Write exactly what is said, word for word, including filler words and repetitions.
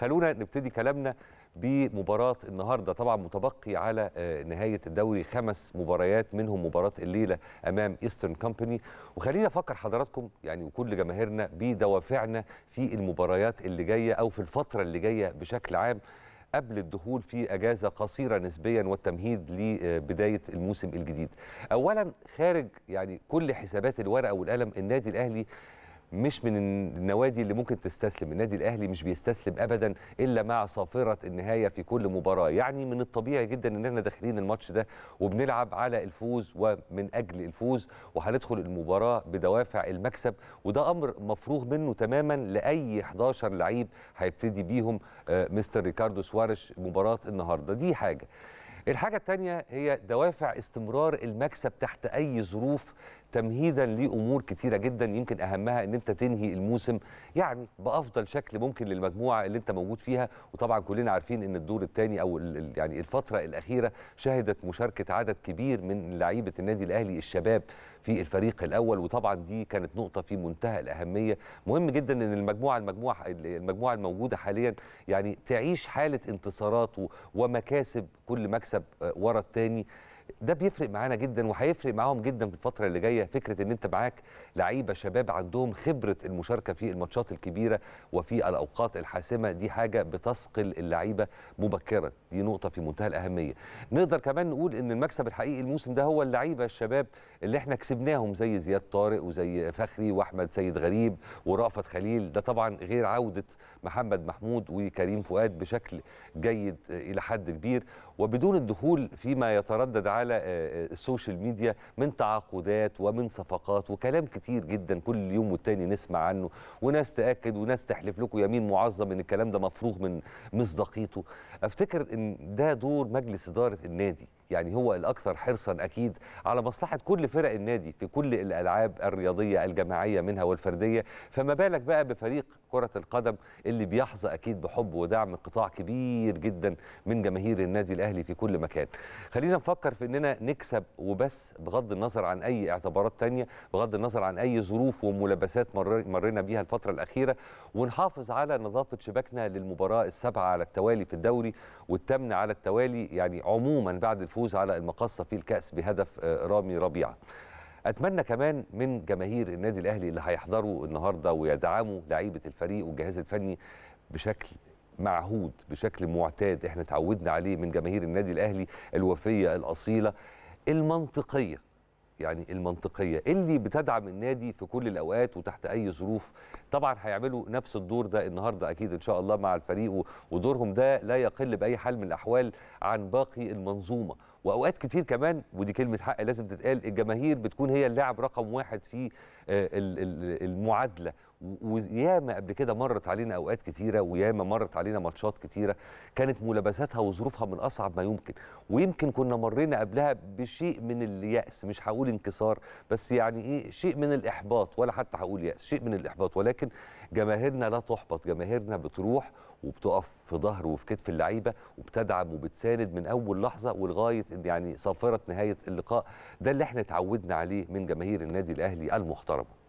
خلونا نبتدي كلامنا بمباراة النهاردة. طبعا متبقي على نهاية الدوري خمس مباريات، منهم مباراة الليلة أمام إيسترن كومباني. وخلينا نفكر حضراتكم يعني وكل جماهيرنا بدوافعنا في المباريات اللي جاية أو في الفترة اللي جاية بشكل عام قبل الدخول في أجازة قصيرة نسبيا والتمهيد لبداية الموسم الجديد. أولا خارج يعني كل حسابات الورقة والقلم، النادي الأهلي مش من النوادي اللي ممكن تستسلم. النادي الأهلي مش بيستسلم أبدا إلا مع صافرة النهاية في كل مباراة. يعني من الطبيعي جدا إن احنا داخلين الماتش ده وبنلعب على الفوز ومن أجل الفوز، وهندخل المباراة بدوافع المكسب، وده أمر مفروغ منه تماما لأي إحدى عشر لعيب هيبتدي بيهم مستر ريكاردو سواريز مباراة النهاردة. دي حاجة. الحاجة التانية هي دوافع استمرار المكسب تحت أي ظروف، تمهيدا لأمور كتيرة جدا يمكن أهمها أن أنت تنهي الموسم يعني بأفضل شكل ممكن للمجموعة اللي أنت موجود فيها. وطبعا كلنا عارفين أن الدور الثاني أو يعني الفترة الأخيرة شهدت مشاركة عدد كبير من لعيبة النادي الأهلي الشباب في الفريق الأول، وطبعا دي كانت نقطة في منتهى الأهمية. مهم جدا أن المجموعة المجموعة المجموعة الموجودة حاليا يعني تعيش حالة انتصارات ومكاسب، كل مكسب ورا الثاني. ده بيفرق معانا جدا وهيفرق معاهم جدا في الفتره اللي جايه. فكره ان انت معاك لعيبه شباب عندهم خبره المشاركه في الماتشات الكبيره وفي الاوقات الحاسمه، دي حاجه بتثقل اللعيبه مبكرا، دي نقطه في منتهى الاهميه. نقدر كمان نقول ان المكسب الحقيقي الموسم ده هو اللعيبه الشباب اللي احنا كسبناهم، زي زياد طارق وزي فخري واحمد سيد غريب ورأفت خليل. ده طبعا غير عوده محمد محمود وكريم فؤاد بشكل جيد الى حد كبير، وبدون الدخول فيما يتردد على السوشيال ميديا من تعاقدات ومن صفقات وكلام كتير جدا كل يوم والتاني نسمع عنه، وناس تأكد وناس تحلف لكم يمين معظم ان الكلام ده مفروغ من مصداقيته. افتكر ان ده دور مجلس إدارة النادي، يعني هو الأكثر حرصا أكيد على مصلحة كل فرق النادي في كل الألعاب الرياضية الجماعية منها والفردية. فما بالك بقى بفريق كرة القدم اللي بيحظى أكيد بحب ودعم قطاع كبير جدا من جماهير النادي الأهلي في كل مكان. خلينا نفكر في أننا نكسب وبس، بغض النظر عن أي اعتبارات تانية، بغض النظر عن أي ظروف وملابسات مرينا بيها الفترة الأخيرة، ونحافظ على نظافة شباكنا للمباراة السابعة على التوالي في الدوري والثامنة على التوالي يعني عموما بعد الفوز على المقصة في الكأس بهدف رامي ربيعة. أتمنى كمان من جماهير النادي الأهلي اللي هيحضروا النهاردة ويدعموا لعيبة الفريق والجهاز الفني بشكل معهود، بشكل معتاد احنا تعودنا عليه من جماهير النادي الأهلي الوفية الأصيلة المنطقية، يعني المنطقية اللي بتدعم النادي في كل الأوقات وتحت أي ظروف. طبعا هيعملوا نفس الدور ده النهاردة أكيد إن شاء الله مع الفريق، ودورهم ده لا يقل بأي حال من الأحوال عن باقي المنظومة. وأوقات كتير كمان، ودي كلمة حق لازم تتقال، الجماهير بتكون هي اللاعب رقم واحد في المعادلة. وياما قبل كده مرت علينا اوقات كتيره وياما مرت علينا ماتشات كتيره كانت ملابساتها وظروفها من اصعب ما يمكن، ويمكن كنا مرينا قبلها بشيء من اليأس، مش هقول انكسار بس يعني ايه، شيء من الاحباط، ولا حتى هقول يأس، شيء من الاحباط. ولكن جماهيرنا لا تحبط، جماهيرنا بتروح وبتقف في ظهر وفي كتف اللعيبه وبتدعم وبتساند من اول لحظه ولغايه يعني صافره نهايه اللقاء. ده اللي احنا اتعودنا عليه من جماهير النادي الاهلي المحترمه.